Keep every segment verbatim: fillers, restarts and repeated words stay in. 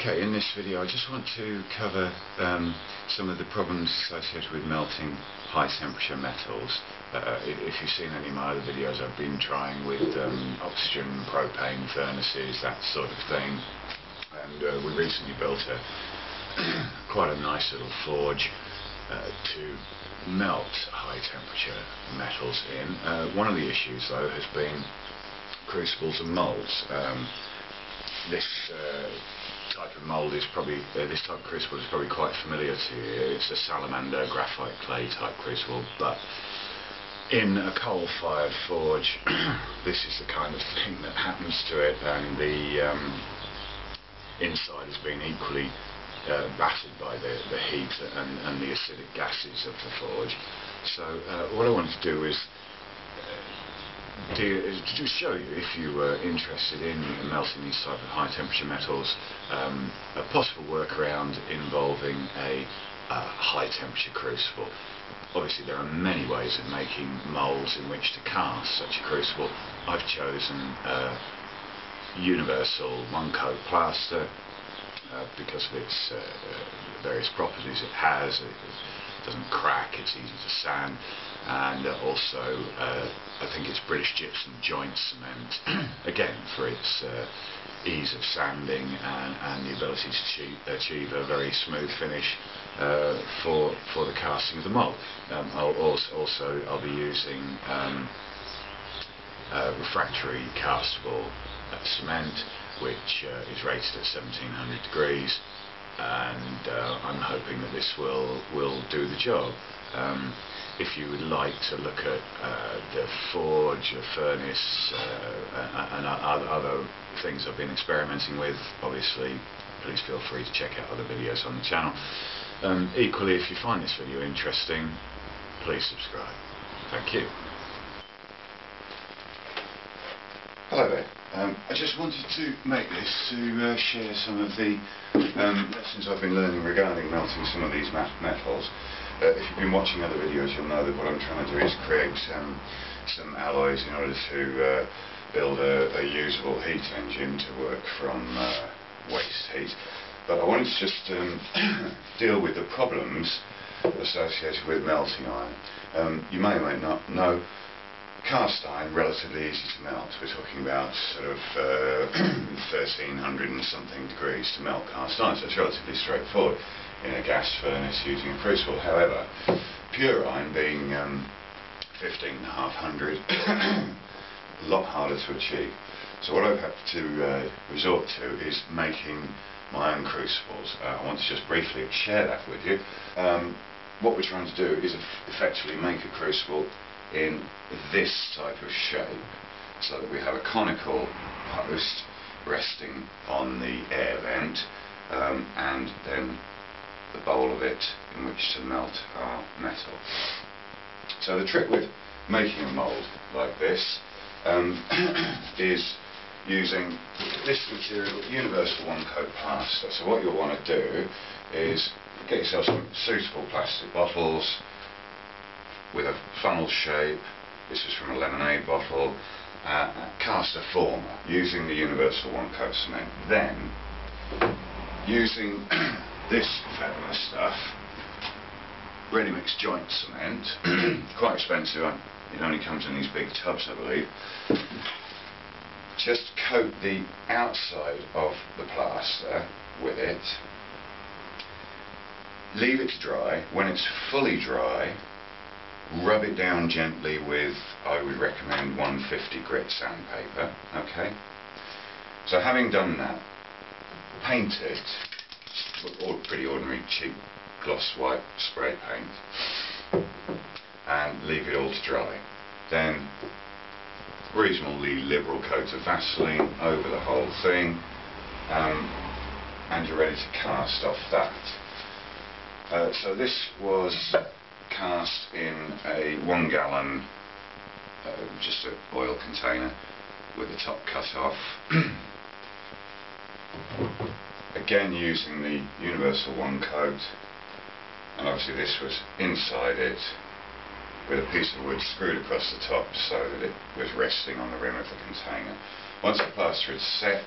Okay, in this video I just want to cover um, some of the problems associated with melting high temperature metals. Uh, if you've seen any of my other videos, I've been trying with um, oxygen, propane furnaces, that sort of thing, and uh, we recently built a quite a nice little forge uh, to melt high temperature metals in. Uh, one of the issues though has been crucibles and moulds. Um, this uh, type of mould is probably, uh, this type of crucible is probably quite familiar to you. It's a salamander graphite clay type crucible, but in a coal-fired forge this is the kind of thing that happens to it, and the um, inside has been equally uh, battered by the, the heat and, and the acidic gases of the forge. So uh, what I want to do is to just show you, if you were interested in melting these type of high temperature metals, um, a possible workaround involving a uh, high temperature crucible. Obviously there are many ways of making moulds in which to cast such a crucible. I've chosen uh, Universal One Coat Plaster uh, because of its uh, various properties it has. It doesn't crack, it's easy to sand, and uh, also uh, I think it's British Gypsum joint cement, again for its uh, ease of sanding and, and the ability to achieve, achieve a very smooth finish uh, for for the casting of the mould. Um, I'll also, also I'll be using um, uh, refractory castable uh, cement, which uh, is rated at seventeen hundred degrees, and uh, I'm hoping that this will will do the job. Um, if you would like to look at uh, the forge, the furnace, uh, and, and other things I've been experimenting with, obviously please feel free to check out other videos on the channel. Um, equally, if you find this video interesting, please subscribe. Thank you. Hello there. Um, I just wanted to make this to uh, share some of the um, lessons I've been learning regarding melting some of these metals. Uh, if you've been watching other videos, you'll know that what I'm trying to do is create um, some alloys in order to uh, build a, a usable heat engine to work from uh, waste heat. But I wanted to just um, deal with the problems associated with melting iron. Um, you may or may not know, cast iron, relatively easy to melt. We're talking about sort of uh, thirteen hundred and something degrees to melt cast iron, so it's relatively straightforward in a gas furnace using a crucible. However, pure iron, being um, fifteen hundred, a lot harder to achieve. So what I've had to uh, resort to is making my own crucibles. Uh, I want to just briefly share that with you. Um, what we're trying to do is effectively make a crucible in this type of shape, so that we have a conical post resting on the air vent, um, and then the bowl of it in which to melt our metal. So the trick with making a mould like this um, is using this material, Universal One Coat Plaster. So what you'll want to do is get yourself some suitable plastic bottles with a funnel shape. This is from a lemonade bottle. Uh, cast a former using the Universal One Coat cement. Then, using this fella stuff, Ready Mix Joint Cement, quite expensive. It only comes in these big tubs, I believe. Just coat the outside of the plaster with it. Leave it to dry. When it's fully dry, rub it down gently with, I would recommend, one fifty grit sandpaper. Okay, so having done that, paint it, or pretty ordinary cheap gloss white spray paint, and leave it all to dry. Then reasonably liberal coat of Vaseline over the whole thing, um, and you're ready to cast off that. Uh, so this was cast in a one gallon, uh, just an oil container with the top cut off. Again, using the Universal One Coat, and obviously this was inside it with a piece of wood screwed across the top so that it was resting on the rim of the container. Once the plaster is set,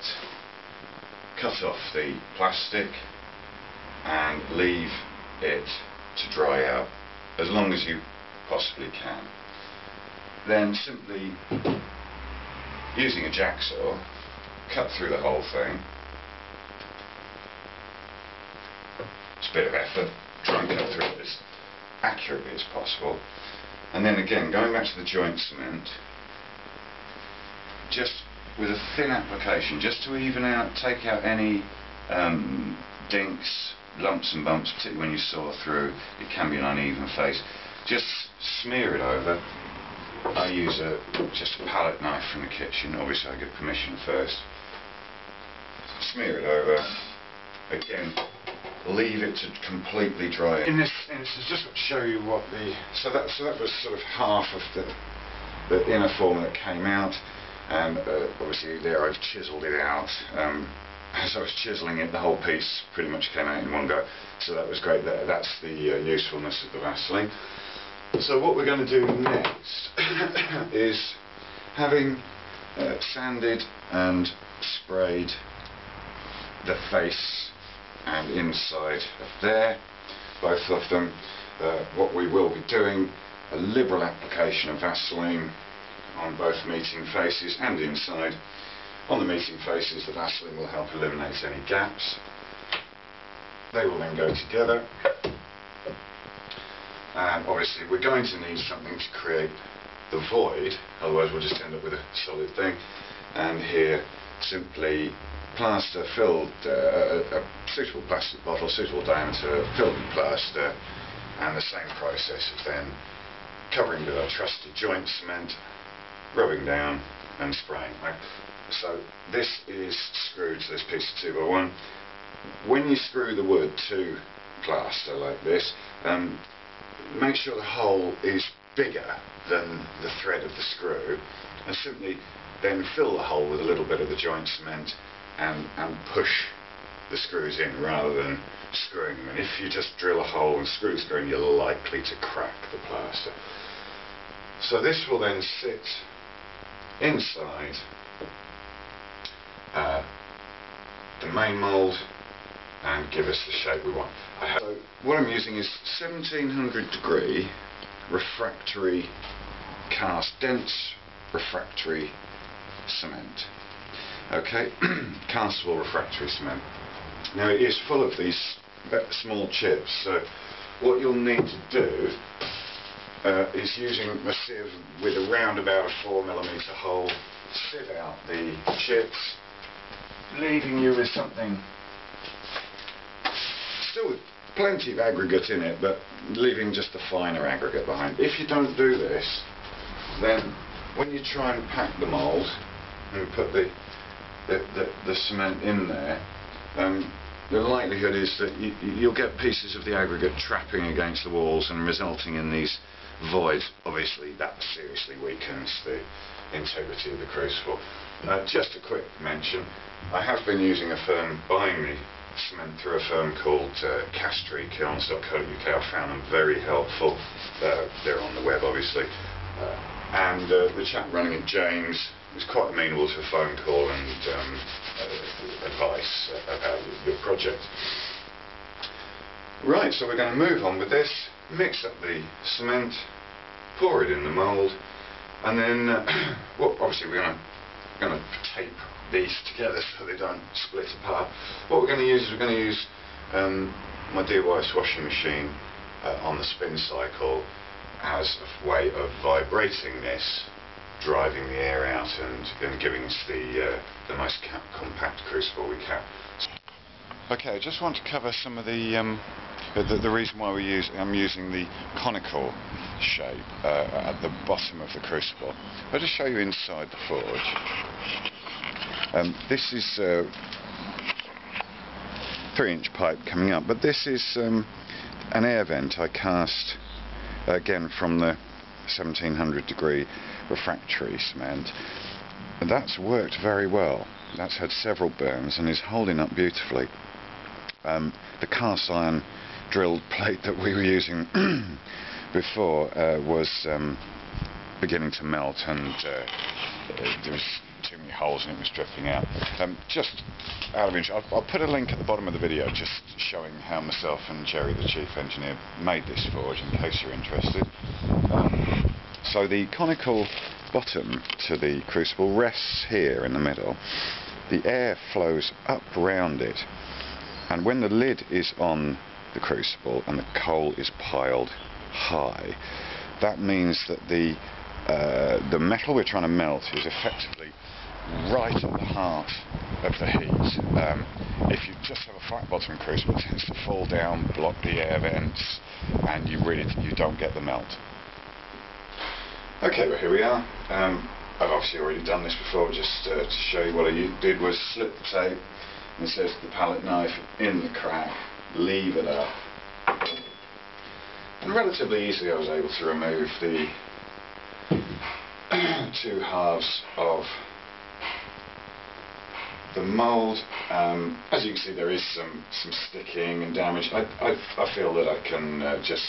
cut off the plastic and leave it to dry out as long as you possibly can. Then simply, using a jacksaw, cut through the whole thing. It's a bit of effort, try and cut through it as accurately as possible. And then again, going back to the joint cement, just with a thin application, just to even out, take out any um, dinks, lumps and bumps, particularly when you saw through, it can be an uneven face. Just smear it over. I use a, just a palette knife from the kitchen, obviously I give permission first. Smear it over, again, leave it to completely dry. In this, in this is just to show you what the, so that, so that was sort of half of the, the inner form that came out, and uh, obviously there I've chiselled it out. Um, as I was chiselling it, the whole piece pretty much came out in one go, so that was great. That, that's the uh, usefulness of the Vaseline. So what we're going to do next is, having uh, sanded and sprayed the face and inside of there, both of them, uh, what we will be doing, a liberal application of Vaseline on both meeting faces and inside. On the meeting faces, the Vaseline will help eliminate any gaps. They will then go together. And obviously we're going to need something to create the void, otherwise we'll just end up with a solid thing. And here, simply plaster filled, uh, a suitable plastic bottle, suitable diameter, filled with plaster, and the same process of then covering with our trusty joint cement, rubbing down and spraying. So this is screwed to this piece of two by one. When you screw the wood to plaster like this, um, make sure the hole is bigger than the thread of the screw, and simply then fill the hole with a little bit of the joint cement and, and push the screws in rather than screwing them. And if you just drill a hole and screw the screw in, you're likely to crack the plaster. So this will then sit inside uh, the main mould and give us the shape we want. I have, so what I'm using is seventeen hundred degree refractory cast, dense refractory cement. Okay, castable refractory cement. Now it is full of these small chips, so what you'll need to do uh, is, using a sieve with around about a four millimeter hole, sieve out the chips, leaving you with something still with plenty of aggregate in it, but leaving just the finer aggregate behind. If you don't do this, then when you try and pack the mould and put the the, the, the cement in there, um, the likelihood is that you, you'll get pieces of the aggregate trapping against the walls and resulting in these voids. Obviously that seriously weakens the integrity of the crucible. Uh, just a quick mention, I have been using a firm buying me cement through a firm called uh, castrykilns dot co dot U K. I found them very helpful. Uh, they're on the web, obviously. Uh, and uh, the chap running it, James, was quite amenable to a phone call and um, uh, advice about your project. Right, so we're going to move on with this. Mix up the cement, pour it in the mould, and then uh, well, obviously we're going to going to tape these together so they don't split apart. What we're going to use is we're going to use um, my dear wife's washing machine uh, on the spin cycle as a way of vibrating this, driving the air out and, and giving us the, uh, the most compact crucible we can. Okay, I just want to cover some of the um, the, the reason why we use, I'm using the conical shape uh, at the bottom of the crucible. I'll just show you inside the forge. Um, this is a uh, three inch pipe coming up, but this is um, an air vent I cast, again, from the seventeen hundred degree refractory cement. And that's worked very well. That's had several burns and is holding up beautifully. Um, the cast iron drilled plate that we were using before uh, was um, beginning to melt, and uh, there was too many holes and it was dripping out. Um, just out of interest, I'll, I'll put a link at the bottom of the video just showing how myself and Jerry, the chief engineer, made this forge in case you're interested. Um, so the conical bottom to the crucible rests here in the middle. The air flows up round it, and when the lid is on the crucible and the coal is piled high, that means that the uh, the metal we're trying to melt is effectively right at the heart of the heat. Um, if you just have a flat bottom crucible, it tends to fall down, block the air vents, and you really you don't get the melt. Okay, well here we are. Um, I've obviously already done this before, just uh, to show you what I did was slip the tape, insert the palette knife in the crack, leave it up, and relatively easily I was able to remove the two halves of the mould. Um, as you can see, there is some, some sticking and damage. I, I, I feel that I can uh, just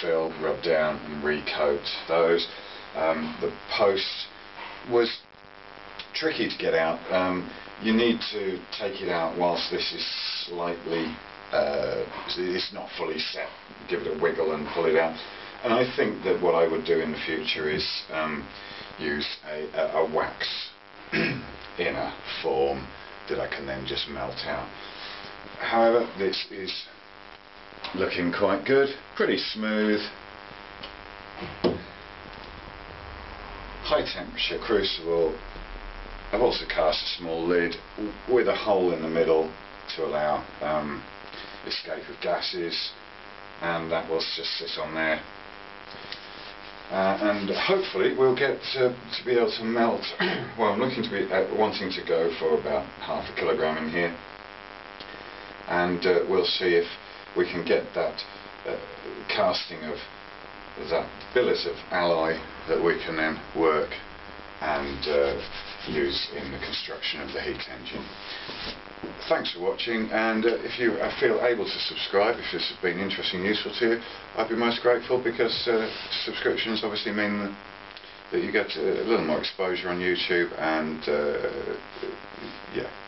fill, rub down and recoat those. Um, the post was tricky to get out. Um, you need to take it out whilst this is slightly, uh, it's not fully set. Give it a wiggle and pull it out. And I think that what I would do in the future is um, use a, a, a wax inner form that I can then just melt out. However, this is looking quite good, pretty smooth. High temperature crucible. I've also cast a small lid with a hole in the middle to allow um, escape of gases, and that will just sit on there. Uh, and hopefully we'll get to, to be able to melt. Well, I'm looking to be uh, wanting to go for about half a kilogram in here, and uh, we'll see if we can get that uh, casting of that billet of alloy that we can then work and uh, use in the construction of the heat engine. Thanks for watching, and uh, if you uh, feel able to subscribe, if this has been interesting and useful to you, I'd be most grateful, because uh, subscriptions obviously mean that you get a little more exposure on YouTube, and uh, yeah.